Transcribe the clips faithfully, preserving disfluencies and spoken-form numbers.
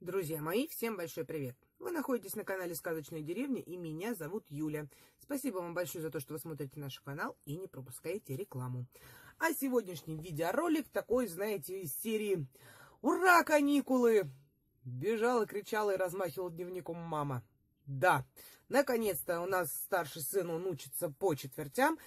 Друзья мои, всем большой привет! Вы находитесь на канале Сказочная Деревня, и меня зовут Юля. Спасибо вам большое за то, что вы смотрите наш канал и не пропускаете рекламу. А сегодняшний видеоролик такой, знаете, из серии «Ура, каникулы!» Бежала, кричала и размахивала дневником мама. Да, наконец-то у нас старший сын, он учится по четвертям.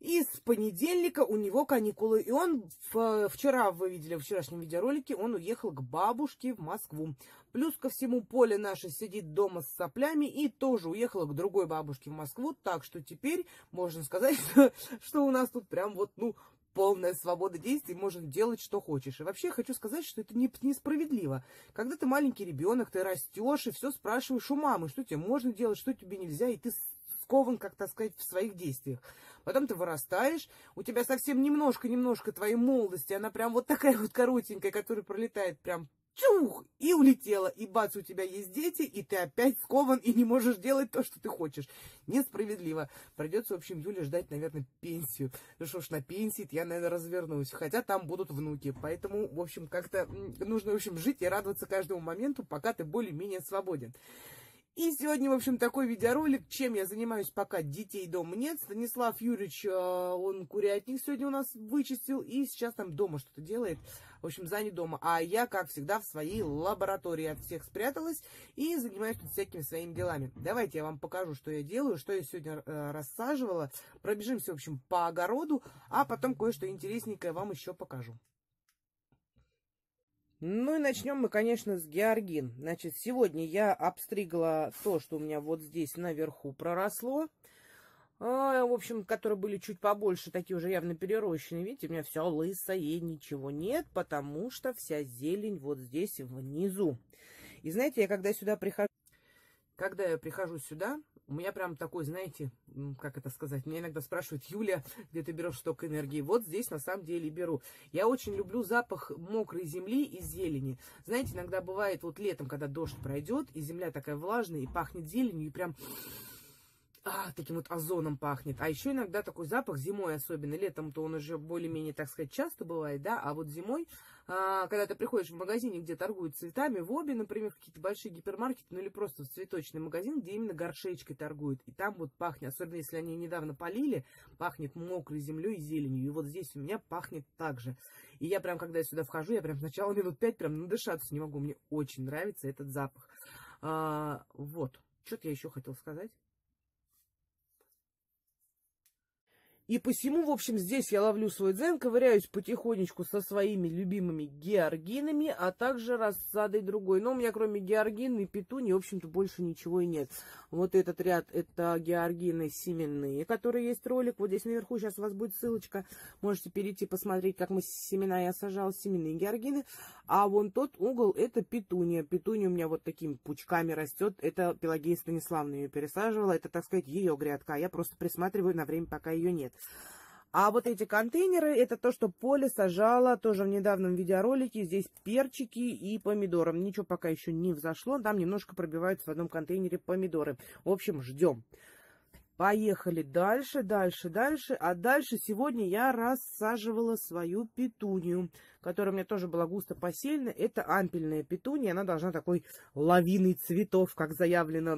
И с понедельника у него каникулы. И он вчера, вы видели в вчерашнем видеоролике, он уехал к бабушке в Москву. Плюс ко всему, Поля наша сидит дома с соплями и тоже уехала к другой бабушке в Москву. Так что теперь можно сказать, что, что у нас тут прям вот, ну, полная свобода действий, можно делать, что хочешь. И вообще хочу сказать, что это не, несправедливо. Когда ты маленький ребенок, ты растешь и все спрашиваешь у мамы, что тебе можно делать, что тебе нельзя, и ты скован, как так сказать, в своих действиях. Потом ты вырастаешь, у тебя совсем немножко-немножко твоей молодости, она прям вот такая вот коротенькая, которая пролетает прям чух, и улетела, и бац, у тебя есть дети, и ты опять скован и не можешь делать то, что ты хочешь. Несправедливо. Придется, в общем, Юле ждать, наверное, пенсию. Ну что ж, на пенсии я, наверное, развернусь, хотя там будут внуки. Поэтому, в общем, как-то нужно, в общем, жить и радоваться каждому моменту, пока ты более-менее свободен. И сегодня, в общем, такой видеоролик, чем я занимаюсь, пока детей дома нет. Станислав Юрьевич, он курятник сегодня у нас вычистил, и сейчас там дома что-то делает, в общем, занят дома. А я, как всегда, в своей лаборатории от всех спряталась и занимаюсь тут всякими своими делами. Давайте я вам покажу, что я делаю, что я сегодня рассаживала. Пробежимся, в общем, по огороду, а потом кое-что интересненькое вам еще покажу. Ну и начнем мы, конечно, с георгин. Значит, сегодня я обстригла то, что у меня вот здесь наверху проросло. А, в общем, которые были чуть побольше, такие уже явно перерощенные. Видите, у меня все лысое, ничего нет, потому что вся зелень вот здесь внизу. И знаете, я когда сюда прихожу... Когда я прихожу сюда, у меня прям такой, знаете, как это сказать, меня иногда спрашивают: Юля, где ты берешь столько энергии? Вот здесь на самом деле беру. Я очень люблю запах мокрой земли и зелени. Знаете, иногда бывает вот летом, когда дождь пройдет, и земля такая влажная, и пахнет зеленью, и прям... А, таким вот озоном пахнет. А еще иногда такой запах зимой особенно. Летом-то он уже более-менее, так сказать, часто бывает, да? А вот зимой, а, когда ты приходишь в магазине, где торгуют цветами, в Обе, например, какие-то большие гипермаркеты, ну или просто в цветочный магазин, где именно горшечкой торгуют. И там вот пахнет, особенно если они недавно полили, пахнет мокрой землей и зеленью. И вот здесь у меня пахнет так же. И я прям, когда я сюда вхожу, я прям сначала минут пять прям надышаться не могу. Мне очень нравится этот запах. А, вот. Что-то я еще хотела сказать. И посему, в общем, здесь я ловлю свой дзен, ковыряюсь потихонечку со своими любимыми георгинами, а также рассадой другой. Но у меня кроме георгины и петуни, в общем-то, больше ничего и нет. Вот этот ряд – это георгины семенные, которые есть ролик. Вот здесь наверху сейчас у вас будет ссылочка. Можете перейти посмотреть, как мы семена я сажала, семенные георгины. А вон тот угол – это петуния. Петуния у меня вот такими пучками растет. Это Пелагея Станиславна ее пересаживала. Это, так сказать, ее грядка. Я просто присматриваю на время, пока ее нет. А вот эти контейнеры, это то, что Поля сажала тоже в недавнем видеоролике. Здесь перчики и помидоры. Ничего пока еще не взошло. Там немножко пробиваются в одном контейнере помидоры. В общем, ждем. Поехали дальше, дальше, дальше. А дальше сегодня я рассаживала свою петунию, которая у меня тоже была густо посеяна. Это ампельная петуния. Она должна такой лавиной цветов, как заявлено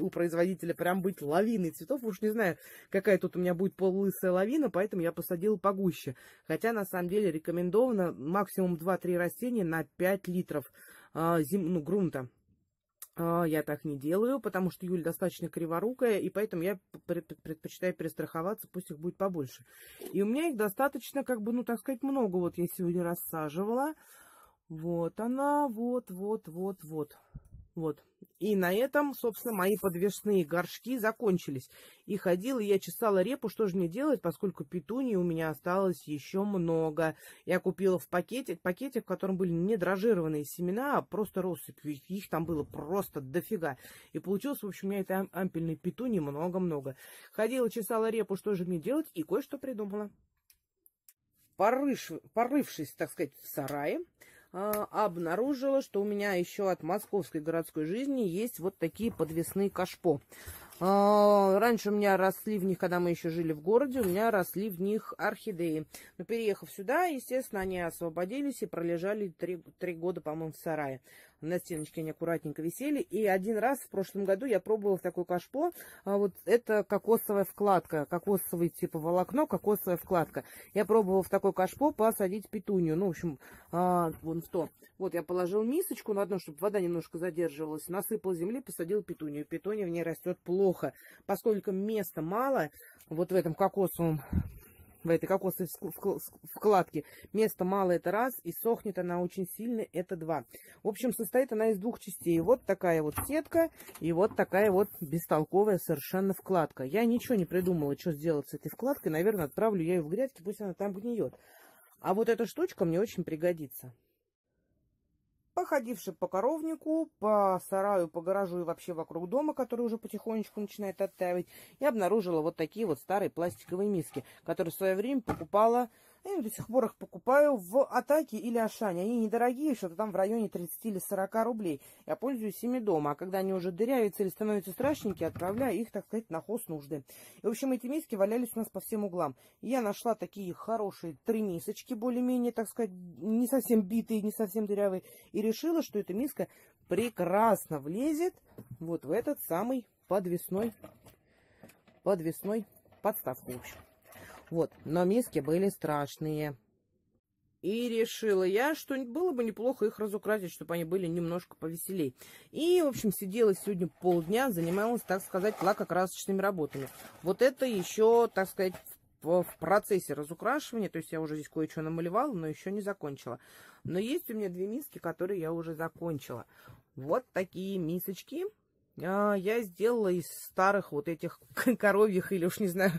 у производителя, прям быть лавиной цветов. Уж не знаю, какая тут у меня будет полулысая лавина, поэтому я посадила погуще. Хотя на самом деле рекомендовано максимум два-три растения на пять литров а, зим... ну, грунта. Я так не делаю, потому что Юля достаточно криворукая, и поэтому я предпочитаю перестраховаться, пусть их будет побольше. И у меня их достаточно, как бы, ну, так сказать, много. Вот я сегодня рассаживала. Вот она, вот, вот, вот, вот. Вот. И на этом, собственно, мои подвесные горшки закончились. И ходила, я чесала репу, что же мне делать, поскольку петунии у меня осталось еще много. Я купила в пакете, пакете, в котором были не дрожжированные семена, а просто россыпь. Их там было просто дофига. И получилось, в общем, у меня этой ампельной петунии много-много. Ходила, чесала репу, что же мне делать, и кое-что придумала. Порыш, порывшись, так сказать, в сарае, обнаружила, что у меня еще от московской городской жизни есть вот такие подвесные кашпо. Раньше у меня росли в них, когда мы еще жили в городе, у меня росли в них орхидеи. Но переехав сюда, естественно, они освободились и пролежали три, три года, по-моему, в сарае. На стеночке они аккуратненько висели. И один раз в прошлом году я пробовала в такое кашпо. Вот это кокосовая вкладка, кокосовый типа волокно, кокосовая вкладка. Я пробовала в такое кашпо посадить петунью. Ну, в общем, а, вон в то. Вот я положила мисочку на дно, чтобы вода немножко задерживалась. Насыпала земли, посадила петунью. Петунья в ней растет плохо. Плохо, поскольку места мало, вот в этом кокосовом, в этой кокосовой вкладке места мало, это раз, и сохнет она очень сильно, это два. В общем, состоит она из двух частей. Вот такая вот сетка и вот такая вот бестолковая совершенно вкладка. Я ничего не придумала, что сделать с этой вкладкой. Наверное, отправлю я ее в грядки, пусть она там гниет. А вот эта штучка мне очень пригодится. Походивши по коровнику, по сараю, по гаражу и вообще вокруг дома, который уже потихонечку начинает оттаивать, я обнаружила вот такие вот старые пластиковые миски, которые в свое время покупала, я до сих пор их покупаю в Атаке или Ашане. Они недорогие, что-то там в районе тридцати или сорока рублей. Я пользуюсь ими дома, а когда они уже дырявятся или становятся страшненькие, отправляю их, так сказать, на хоз нужды. И, в общем, эти миски валялись у нас по всем углам. И я нашла такие хорошие три мисочки, более-менее, так сказать, не совсем битые, не совсем дырявые, и решила, что эта миска прекрасно влезет вот в этот самый подвесной, подвесной подставку, в общем. Вот, но миски были страшные. И решила я, что было бы неплохо их разукрасить, чтобы они были немножко повеселей. И, в общем, сидела сегодня полдня, занималась, так сказать, лакокрасочными работами. Вот это еще, так сказать, в процессе разукрашивания, то есть я уже здесь кое-что намалевала, но еще не закончила. Но есть у меня две миски, которые я уже закончила. Вот такие мисочки я сделала из старых вот этих коровьих, или уж не знаю,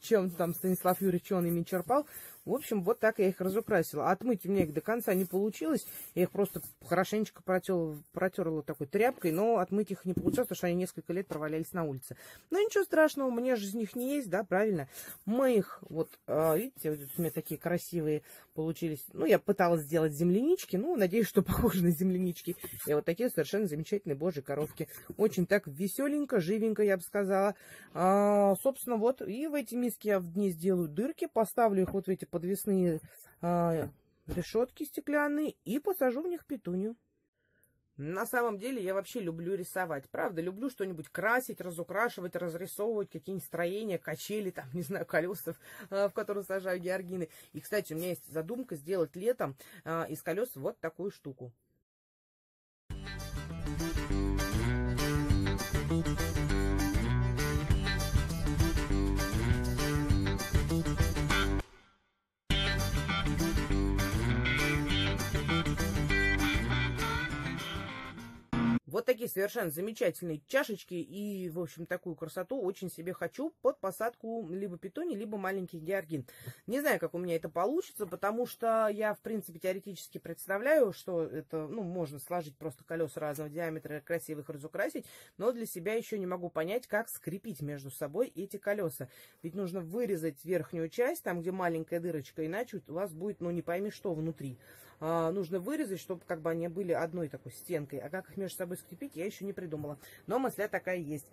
чем там Станислав Юрьевич, он ими черпал. В общем, вот так я их разукрасила. Отмыть у меня их до конца не получилось. Я их просто хорошенечко протела, протерла такой тряпкой, но отмыть их не получилось, потому что они несколько лет провалялись на улице. Но ничего страшного, мне же из них не есть, да, правильно? Мы их, вот, видите, вот у меня такие красивые получились. Ну, я пыталась сделать землянички, ну, надеюсь, что похожи на землянички. И вот такие совершенно замечательные божьи коровки. Очень так веселенько, живенько, я бы сказала. А, собственно, вот, и в эти миски я в дни сделаю дырки, поставлю их вот в эти подвесные э, решетки стеклянные и посажу в них петунью. На самом деле я вообще люблю рисовать. Правда, люблю что-нибудь красить, разукрашивать, разрисовывать, какие-нибудь строения, качели, там, не знаю, колеса, в которые сажаю георгины. И, кстати, у меня есть задумка сделать летом э, из колес вот такую штуку. Вот такие совершенно замечательные чашечки и, в общем, такую красоту очень себе хочу под посадку либо петуний, либо маленький георгин. Не знаю, как у меня это получится, потому что я, в принципе, теоретически представляю, что это, ну, можно сложить просто колеса разного диаметра, красиво их разукрасить, но для себя еще не могу понять, как скрепить между собой эти колеса. Ведь нужно вырезать верхнюю часть, там, где маленькая дырочка, иначе у вас будет, ну, не пойми что внутри. А, нужно вырезать, чтобы как бы они были одной такой стенкой, а как их между собой скрепить, я еще не придумала. Но мысля такая есть.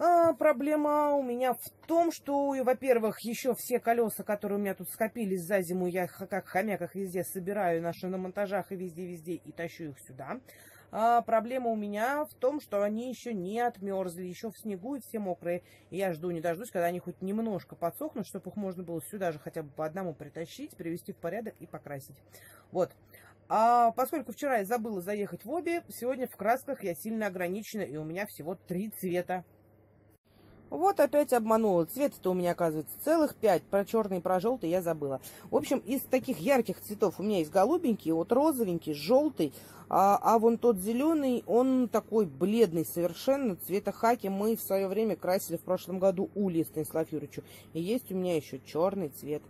А, проблема у меня в том, что, во-первых, еще все колеса, которые у меня тут скопились за зиму, я их как хомяк их везде собираю, наши на монтажах и везде-везде, и тащу их сюда. А, проблема у меня в том, что они еще не отмерзли, еще в снегу и все мокрые. И я жду не дождусь, когда они хоть немножко подсохнут, чтобы их можно было сюда же хотя бы по одному притащить, привести в порядок и покрасить. Вот. А поскольку вчера я забыла заехать в Обе, сегодня в красках я сильно ограничена, и у меня всего три цвета. Вот опять обманула. Цветов-то у меня, оказывается, целых пять. Про черный и про желтый я забыла. В общем, из таких ярких цветов у меня есть голубенький, вот розовенький, желтый. А, а вон тот зеленый, он такой бледный совершенно, цвета хаки. Мы в свое время красили в прошлом году ульи Станиславу Юрьевичу. И есть у меня еще черный цвет.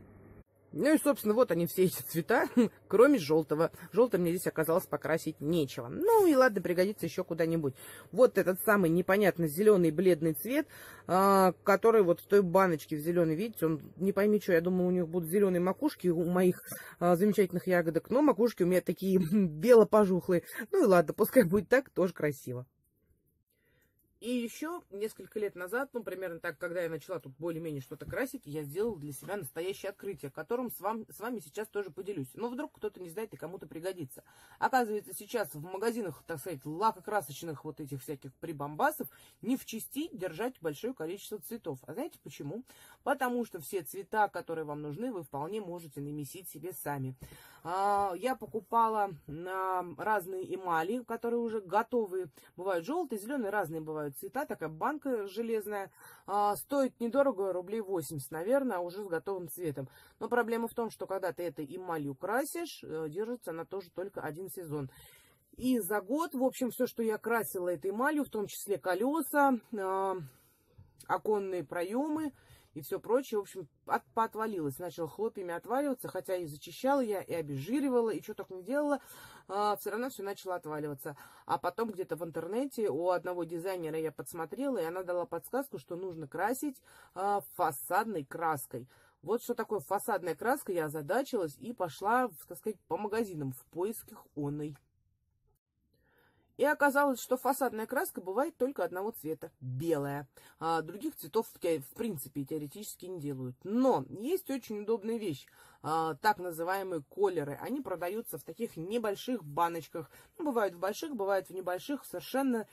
Ну и, собственно, вот они все эти цвета, кроме желтого. Желтый мне здесь оказалось покрасить нечего. Ну и ладно, пригодится еще куда-нибудь. Вот этот самый непонятно зеленый бледный цвет, который вот в той баночке в зеленый, видите, он не пойми что. Я думала, у них будут зеленые макушки у моих замечательных ягодок, но макушки у меня такие бело-пожухлые. Ну и ладно, пускай будет так, тоже красиво. И еще несколько лет назад, ну, примерно так, когда я начала тут более-менее что-то красить, я сделала для себя настоящее открытие, которым с вами, с вами сейчас тоже поделюсь. Но вдруг кто-то не знает и кому-то пригодится. Оказывается, сейчас в магазинах, так сказать, лакокрасочных вот этих всяких прибамбасов не в чести держать большое количество цветов. А знаете почему? Потому что все цвета, которые вам нужны, вы вполне можете намесить себе сами. А, я покупала а, разные эмали, которые уже готовые. Бывают желтые, зеленые, разные бывают цвета, такая банка железная, а, стоит недорого, рублей восемьдесят, наверное, уже с готовым цветом. Но проблема в том, что когда ты этой эмалью красишь, держится она тоже только один сезон. И за год, в общем, все, что я красила этой эмалью, в том числе колеса, а, оконные проемы и все прочее, в общем, от, поотвалилось. Начало хлопьями отваливаться, хотя и зачищала я, и обезжиривала, и что только не делала, а, все равно все начало отваливаться. А потом где-то в интернете у одного дизайнера я подсмотрела, и она дала подсказку, что нужно красить а, фасадной краской. Вот что такое фасадная краска, я озадачилась и пошла, так сказать, по магазинам в поисках оной. И оказалось, что фасадная краска бывает только одного цвета, белая. А других цветов в принципе теоретически не делают. Но есть очень удобная вещь, а, так называемые колеры. Они продаются в таких небольших баночках. Ну, бывают в больших, бывают в небольших. Совершенно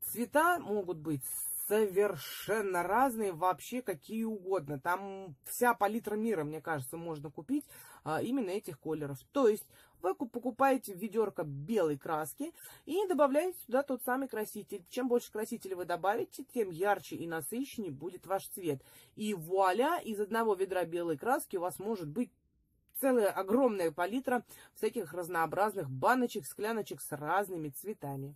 цвета могут быть совершенно разные, вообще какие угодно. Там вся палитра мира, мне кажется, можно купить а, именно этих колеров. То есть вы покупаете ведерко белой краски и добавляете сюда тот самый краситель. Чем больше красителя вы добавите, тем ярче и насыщеннее будет ваш цвет. И вуаля, из одного ведра белой краски у вас может быть целая огромная палитра всяких разнообразных баночек, скляночек с разными цветами.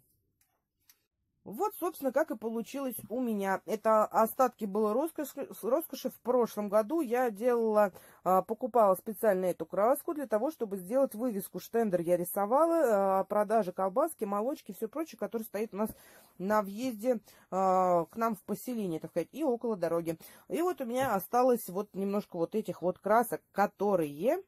Вот, собственно, как и получилось у меня. Это остатки было роскоши, роскоши. В прошлом году я делала, покупала специально эту краску для того, чтобы сделать вывеску. Штендер я рисовала, продажи колбаски, молочки, все прочее, которое стоит у нас на въезде к нам в поселение, так сказать, и около дороги. И вот у меня осталось вот немножко вот этих вот красок, которые...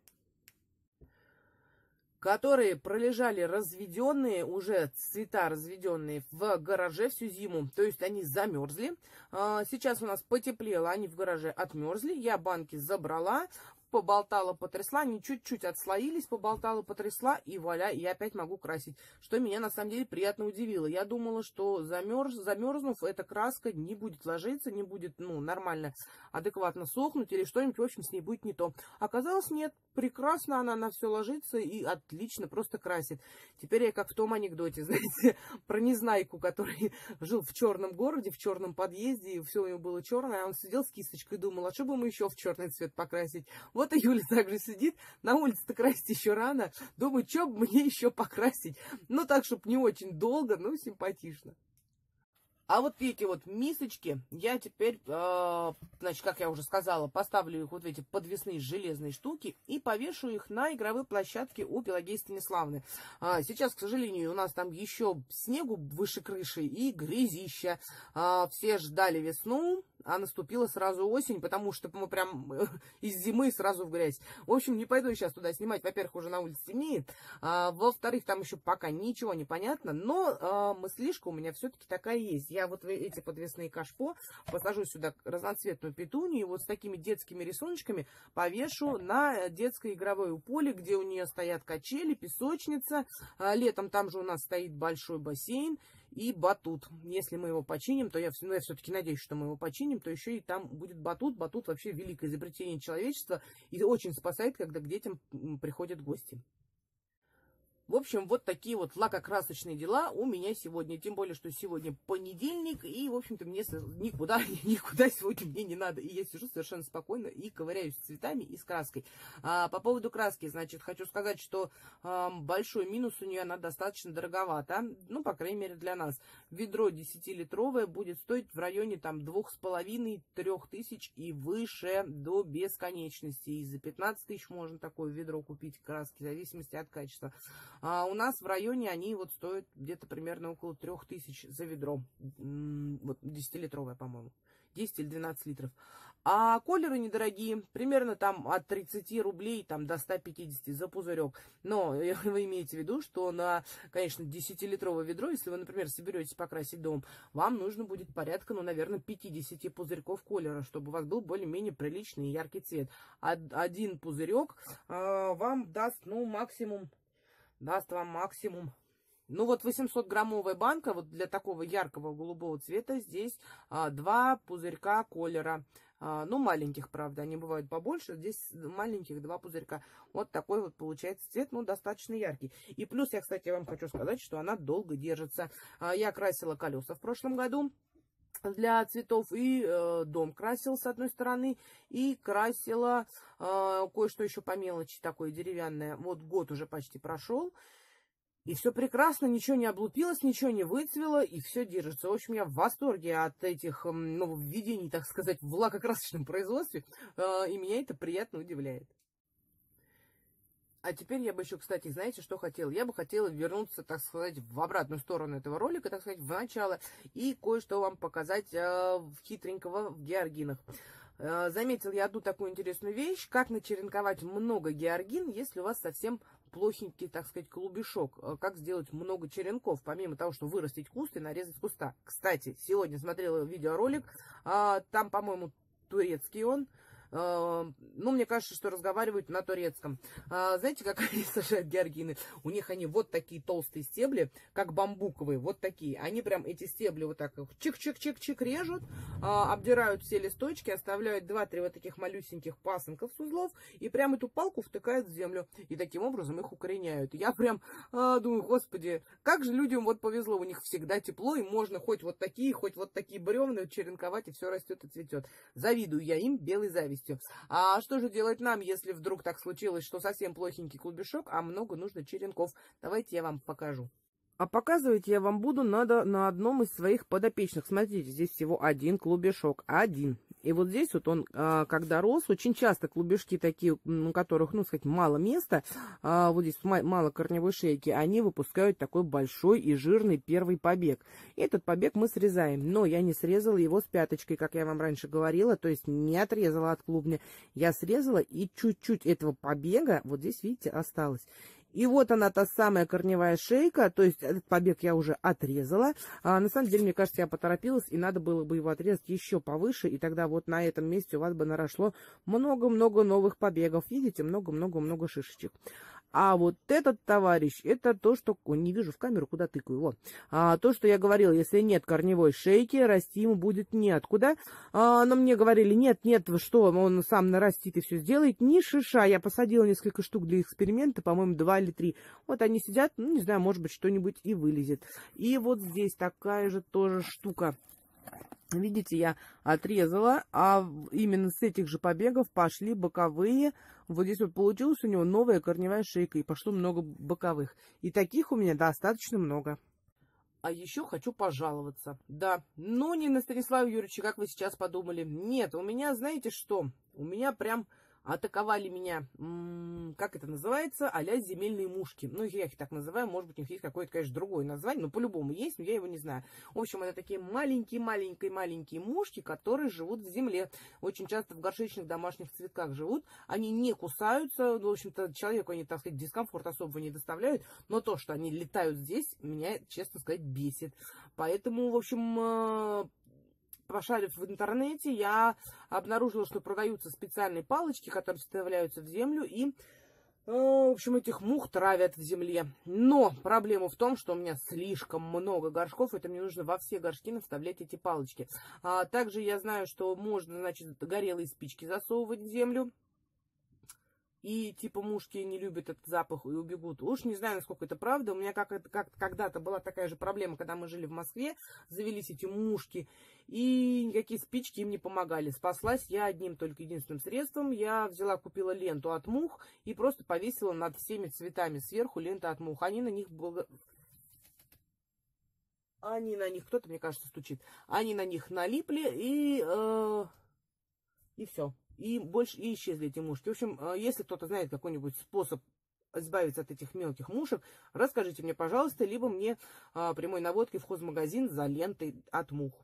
которые пролежали разведенные, уже цвета разведенные в гараже всю зиму. То есть они замерзли. Сейчас у нас потеплело, они в гараже отмерзли. Я банки забрала, поболтала, потрясла. Они чуть-чуть отслоились, поболтала, потрясла. И вуаля, я опять могу красить. Что меня на самом деле приятно удивило. Я думала, что замерз, замерзнув, эта краска не будет ложиться, не будет, ну, нормально, адекватно сохнуть или что-нибудь, в общем, с ней будет не то. Оказалось, нет. Прекрасно она на все ложится и отлично просто красит. Теперь я как в том анекдоте, знаете, про Незнайку, который жил в черном городе, в черном подъезде, и все у него было черное, а он сидел с кисточкой и думал, а что бы ему еще в черный цвет покрасить? Вот и Юля также сидит, на улице-то красить еще рано, думает, что бы мне еще покрасить? Ну так, чтобы не очень долго, но симпатично. А вот эти вот мисочки, я теперь, э, значит, как я уже сказала, поставлю их вот в эти подвесные железные штуки и повешу их на игровой площадке у Пелагеи Станиславны. А, сейчас, к сожалению, у нас там еще снегу выше крыши и грязища. А, все ждали весну, а наступила сразу осень, потому что мы прям из зимы сразу в грязь. В общем, не пойду сейчас туда снимать. Во-первых, уже на улице темнеет. А, во-вторых, там еще пока ничего не понятно, но а, мыслишка у меня все-таки такая есть. Я вот эти подвесные кашпо посажу сюда разноцветную петунью и вот с такими детскими рисуночками повешу на детское игровое поле, где у нее стоят качели, песочница. Летом там же у нас стоит большой бассейн и батут. Если мы его починим, то я, ну, я все-таки надеюсь, что мы его починим, то еще и там будет батут. Батут вообще великое изобретение человечества и очень спасает, когда к детям приходят гости. В общем, вот такие вот лакокрасочные дела у меня сегодня. Тем более, что сегодня понедельник, и, в общем-то, мне никуда, никуда сегодня мне не надо. И я сижу совершенно спокойно и ковыряюсь с цветами и с краской. А, по поводу краски, значит, хочу сказать, что а, большой минус у нее, она достаточно дороговата. Ну, по крайней мере, для нас. Ведро десятилитровое будет стоить в районе там двух с половиной — трёх тысяч и выше до бесконечности. И за пятнадцать тысяч можно такое ведро купить краски, в зависимости от качества. А у нас в районе они вот стоят где-то примерно около трех тысяч за ведро. Вот десятилитровое, по-моему. десять или двенадцать литров. А колеры недорогие, примерно там от тридцати рублей там, до ста пятидесяти за пузырек. Но вы имеете в виду, что на, конечно, десятилитровое ведро, если вы, например, соберетесь покрасить дом, вам нужно будет порядка, ну, наверное, пятидесяти пузырьков колера, чтобы у вас был более-менее приличный и яркий цвет. Один пузырек э, вам даст, ну, максимум, даст вам максимум. Ну вот восемьсот граммовая банка, вот для такого яркого голубого цвета здесь а, два пузырька колера. А, ну маленьких, правда, они бывают побольше. Здесь маленьких два пузырька. Вот такой вот получается цвет, ну достаточно яркий. И плюс я, кстати, вам хочу сказать, что она долго держится. А, я красила колеса в прошлом году для цветов, и э, дом красил с одной стороны, и красила э, кое-что еще по мелочи такое деревянное. Вот год уже почти прошел. И все прекрасно, ничего не облупилось, ничего не выцвело, и все держится. В общем, я в восторге от этих нововведений, так сказать, в лакокрасочном производстве, и меня это приятно удивляет. А теперь я бы еще, кстати, знаете, что хотела? Я бы хотела вернуться, так сказать, в обратную сторону этого ролика, так сказать, в начало, и кое-что вам показать хитренького в георгинах. Заметил я одну такую интересную вещь, как начеренковать много георгин, если у вас совсем плохенький, так сказать, клубешок. Как сделать много черенков, помимо того, что вырастить куст и нарезать куста. Кстати, сегодня смотрела видеоролик, там, по-моему, турецкий он. Ну, мне кажется, что разговаривают на турецком. Знаете, как они сажают георгины? У них они вот такие толстые стебли, как бамбуковые, вот такие. Они прям эти стебли вот так чик-чик-чик-чик режут, обдирают все листочки, оставляют два-три вот таких малюсеньких пасынков с узлов, и прям эту палку втыкают в землю, и таким образом их укореняют. Я прям а, думаю, господи, как же людям вот повезло, у них всегда тепло, и можно хоть вот такие, хоть вот такие бревна черенковать, и все растет и цветет. Завидую я им белой завистью. А что же делать нам, если вдруг так случилось, что совсем плохенький клубешок, а много нужно черенков? Давайте я вам покажу. А показывать я вам буду надо на одном из своих подопечных. Смотрите, здесь всего один клубешок. Один. И вот здесь вот он, когда рос, очень часто клубешки такие, у которых, ну, сказать, мало места, вот здесь мало корневой шейки, они выпускают такой большой и жирный первый побег. Этот побег мы срезаем, но я не срезала его с пяточкой, как я вам раньше говорила, то есть не отрезала от клубня. Я срезала, и чуть-чуть этого побега, вот здесь, видите, осталось. И вот она, та самая корневая шейка, то есть этот побег я уже отрезала. А, на самом деле, мне кажется, я поторопилась, и надо было бы его отрезать еще повыше, и тогда вот на этом месте у вас бы наросло много-много новых побегов. Видите, много-много-много шишечек. А вот этот товарищ, это то, что... О, не вижу в камеру, куда тыкаю его. А, то, что я говорила, если нет корневой шейки, расти ему будет неоткуда. А, но мне говорили, нет, нет, что, он сам нарастит и все сделает. Ни шиша. Я посадила несколько штук для эксперимента, по-моему, два или три. Вот они сидят, ну, не знаю, может быть, что-нибудь и вылезет. И вот здесь такая же тоже штука. Видите, я отрезала, а именно с этих же побегов пошли боковые. Вот здесь вот получилась у него новая корневая шейка, и пошло много боковых. И таких у меня достаточно много. А еще хочу пожаловаться. Да, но не на Станислава Юрьевича, как вы сейчас подумали. Нет, у меня, знаете что, у меня прям... Атаковали меня, как это называется, а-ля земельные мушки. Ну, я их так называю, может быть, у них есть какое-то, конечно, другое название, но по-любому есть, но я его не знаю. В общем, это такие маленькие-маленькие-маленькие мушки, которые живут в земле. Очень часто в горшечных домашних цветках живут. Они не кусаются, в общем-то, человеку они, так сказать, дискомфорт особого не доставляют, но то, что они летают здесь, меня, честно сказать, бесит. Поэтому, в общем... Пошарив в интернете, я обнаружила, что продаются специальные палочки, которые вставляются в землю, и, в общем, этих мух травят в земле. Но проблема в том, что у меня слишком много горшков, это мне нужно во все горшки вставлять эти палочки. А также я знаю, что можно, значит, горелые спички засовывать в землю. И типа мушки не любят этот запах и убегут. Уж не знаю, насколько это правда. У меня как, как, когда-то была такая же проблема, когда мы жили в Москве. Завелись эти мушки. И никакие спички им не помогали. Спаслась я одним только единственным средством. Я взяла, купила ленту от мух и просто повесила над всеми цветами сверху ленту от мух. Они на них... Благо... Они на них... Кто-то, мне кажется, стучит. Они на них налипли и... Э... И все. И больше и исчезли эти мушки. В общем, если кто-то знает какой-нибудь способ избавиться от этих мелких мушек, расскажите мне, пожалуйста, либо мне прямой наводкой в хозмагазин за лентой от мух.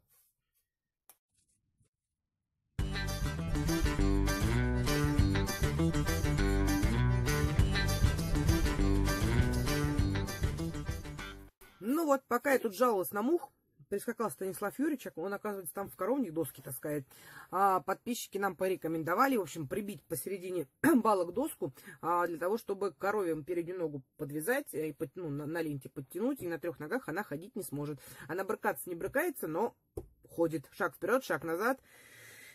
Ну вот, пока я тут жаловалась на мух, прискакал Станислав Юрьевич, он, оказывается, там в коровник доски таскает. А подписчики нам порекомендовали, в общем, прибить посередине балок доску, а, для того, чтобы коровьям переднюю ногу подвязать, и под, ну, на, на ленте подтянуть, и на трех ногах она ходить не сможет. Она брыкаться не брыкается, но ходит. Шаг вперед, шаг назад.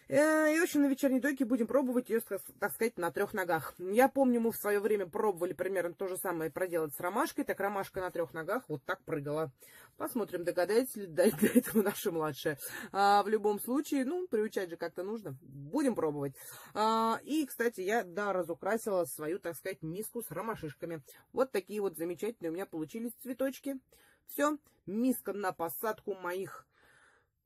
И, в общем, на вечерней дойке будем пробовать ее, так сказать, на трех ногах. Я помню, мы в свое время пробовали примерно то же самое проделать с ромашкой. Так ромашка на трех ногах вот так прыгала. Посмотрим, догадается ли до этого наша младшая. А, в любом случае, ну, приучать же как-то нужно. Будем пробовать. А, и, кстати, я, да, разукрасила свою, так сказать, миску с ромашишками. Вот такие вот замечательные у меня получились цветочки. Все, миска на посадку моих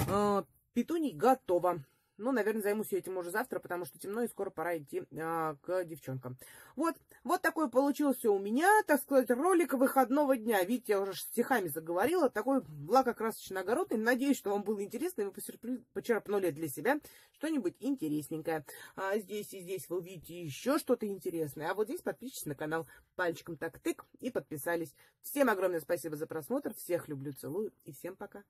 а, петуний готова. Ну, наверное, займусь я этим уже завтра, потому что темно, и скоро пора идти а, к девчонкам. Вот, вот такой получился у меня, так сказать, ролик выходного дня. Видите, я уже стихами заговорила. Такой лакокрасочно-огородный. Надеюсь, что вам было интересно, и вы почерпнули для себя что-нибудь интересненькое. А здесь и здесь вы увидите еще что-то интересное. А вот здесь подпишитесь на канал. Пальчиком так тык и подписались. Всем огромное спасибо за просмотр. Всех люблю, целую и всем пока.